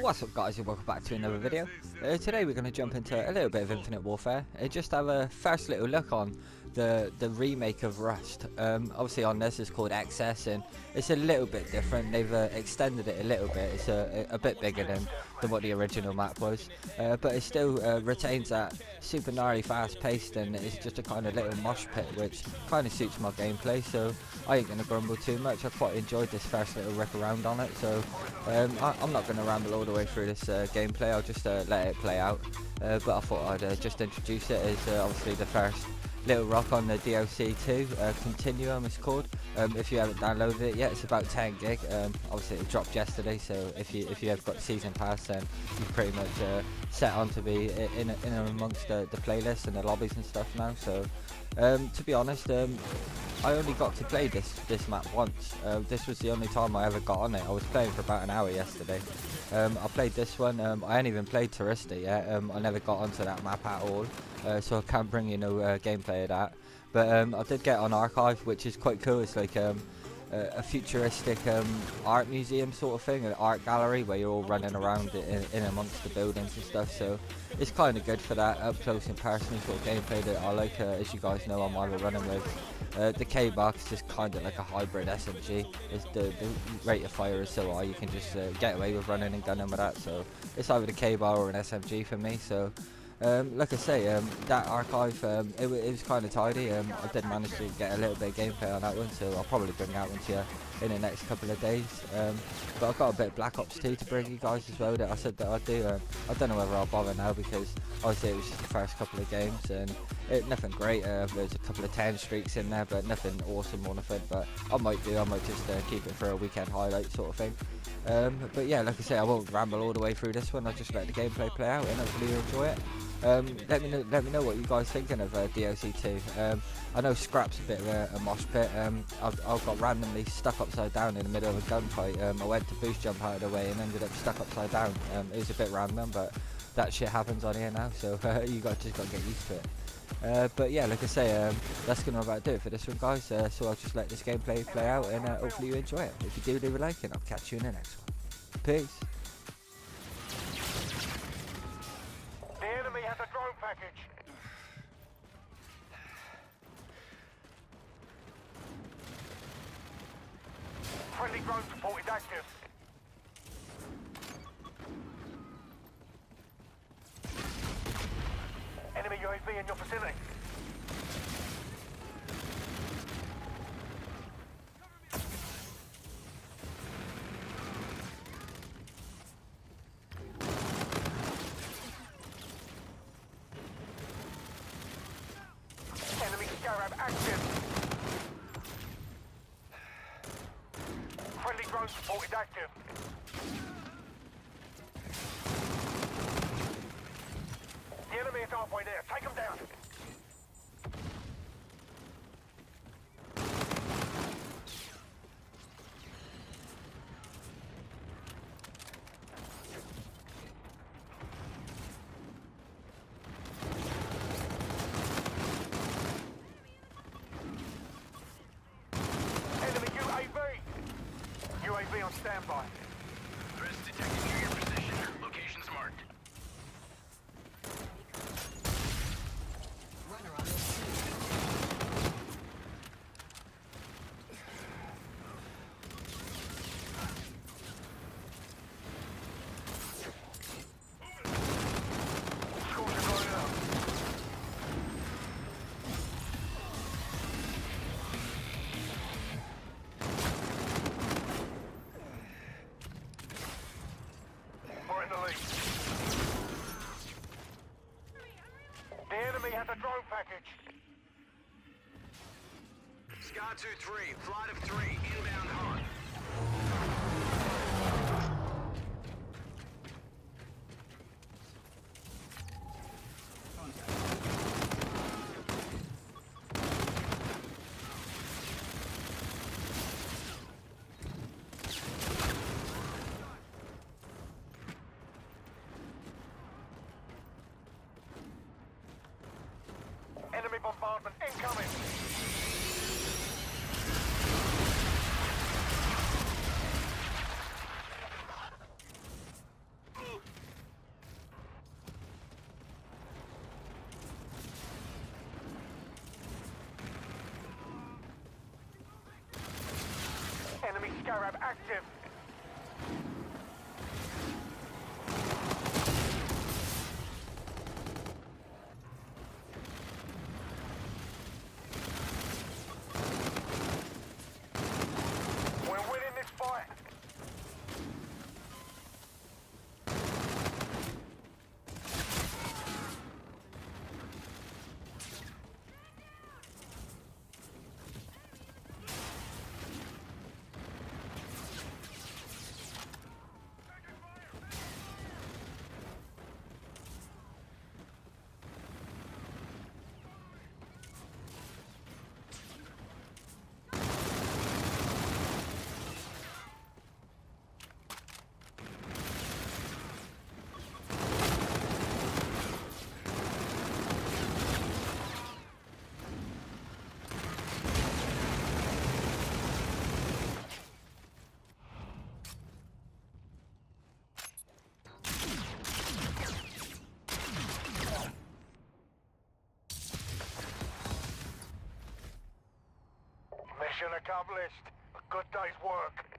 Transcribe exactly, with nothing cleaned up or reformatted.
What's up guys and welcome back to another video. Uh, today we're going to jump into a little bit of Infinite Warfare and just have a first little look on the the remake of Rust. Um, obviously on this it's called X S and it's a little bit different. They've uh, extended it a little bit. It's a, a bit bigger than, than what the original map was, uh, but it still uh, retains that super gnarly fast paced, and it's just a kind of little mosh pit which kind of suits my gameplay, so I ain't going to grumble too much. I quite enjoyed this first little rip around on it, so um, I, I'm not going to ramble all the way through this uh, gameplay. I'll just uh, let it play out, uh, but I thought I'd uh, just introduce it as uh, obviously the first little rock on the D L C two, uh, Continuum it's called. Um, if you haven't downloaded it yet, it's about ten gig. Um, obviously it dropped yesterday, so if you if you have got season pass, then you're pretty much uh, set on to be in in amongst the, the playlists and the lobbies and stuff now. So um, to be honest, um, I only got to play this this map once. Uh, this was the only time I ever got on it. I was playing for about an hour yesterday. Um, I played this one. Um, I ain't even played Turista yet. Um, I never got onto that map at all, uh, so I can't bring you no uh, gameplay of that. But um, I did get on Archive, which is quite cool. It's like um, a, a futuristic um, art museum sort of thing, an art gallery where you're all running around in, in amongst the buildings and stuff. So it's kind of good for that up close and personal sort of gameplay that I like. Uh, as you guys know, I'm either running with uh, the K-Bar, is just kind of like a hybrid S M G. It's the, the rate of fire is so high you can just uh, get away with running and gunning with that. So it's either the K-Bar or an S M G for me. So. Um, like I say, um, that Archive, um, it, it was kind of tidy. um, I did manage to get a little bit of gameplay on that one, so I'll probably bring that one to you in the next couple of days. Um, but I've got a bit of Black Ops two to bring you guys as well that I said that I'd do. um, I don't know whether I'll bother now because obviously it was just the first couple of games and it, nothing great. Uh, there's a couple of ten streaks in there but nothing awesome or nothing, but I might do, I might just uh, keep it for a weekend highlight sort of thing. Um, but yeah, like I say, I won't ramble all the way through this one. I'll just let the gameplay play out and hopefully you'll enjoy it. Um, let me know, let me know what you guys thinking of uh, D L C two. Um, I know Scrap's a bit of a, a mosh pit. Um, I've, I've got randomly stuck upside down in the middle of a gunfight. Um, I went to boost jump out of the way and ended up stuck upside down. Um, it was a bit random, but that shit happens on here now, so uh, you guys just got to get used to it. Uh, but yeah, like I say, um, that's going to about do it for this one, guys. Uh, so I'll just let this gameplay play out and uh, hopefully you enjoy it. If you do, leave a like and I'll catch you in the next one. Peace. Friendly drone support is active. Enemy U A V in your facility. Enemy Scarab active. Friendly drone support is active. The enemy is halfway there. Take them down. U A V on standby. Threats detected near your position. Locations marked. Runner on this. Scores are going up. We're in the lead. The enemy has a drone package. Sky two three, flight of three, inbound hard. Enemy bombardment incoming! Scarab active. Accomplished. A good day's work.